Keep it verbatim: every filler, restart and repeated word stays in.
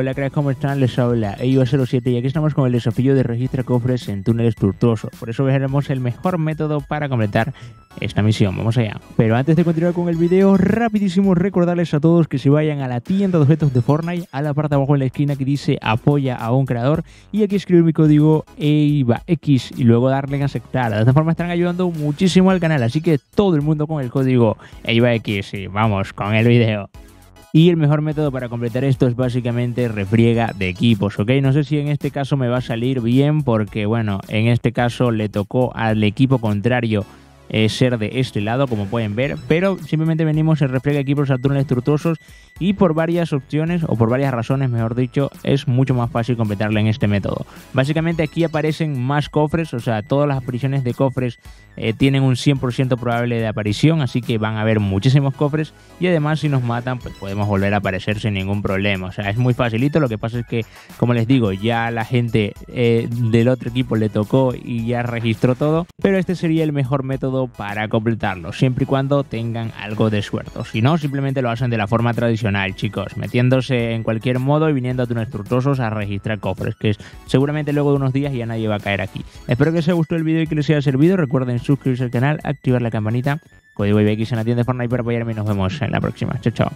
Hola crack, ¿cómo están? Les habla E I V A cero siete y aquí estamos con el desafío de registra cofres en túneles tortuosos. Por eso veremos el mejor método para completar esta misión. Vamos allá. Pero antes de continuar con el video, rapidísimo recordarles a todos que se vayan a la tienda de objetos de Fortnite, a la parte de abajo de la esquina que dice apoya a un creador, y aquí escribir mi código E I V A X y luego darle en aceptar. De esta forma estarán ayudando muchísimo al canal, así que todo el mundo con el código E I V A X y vamos con el video. Y el mejor método para completar esto es básicamente refriega de equipos, ¿ok? No sé si en este caso me va a salir bien porque, bueno, en este caso le tocó al equipo contrario eh, ser de este lado, como pueden ver. Pero simplemente venimos en refriega de equipos a túneles tortuosos y por varias opciones, o por varias razones, mejor dicho, es mucho más fácil completarlo en este método. Básicamente aquí aparecen más cofres, o sea, todas las apariciones de cofres Eh, tienen un cien por ciento probable de aparición, así que van a haber muchísimos cofres y además si nos matan pues podemos volver a aparecer sin ningún problema. O sea, es muy facilito. Lo que pasa es que, como les digo, ya la gente eh, del otro equipo le tocó y ya registró todo, pero este sería el mejor método para completarlo, siempre y cuando tengan algo de suerte. Si no, simplemente lo hacen de la forma tradicional, chicos, metiéndose en cualquier modo y viniendo a túneles tortuosos a registrar cofres, que es, seguramente luego de unos días ya nadie va a caer aquí. Espero que os haya gustado el video y que les haya servido. Recuerden suscribirse al canal, activar la campanita, código E I V A X en la tienda de Fortnite para apoyarme y nos vemos en la próxima. Chao, chao.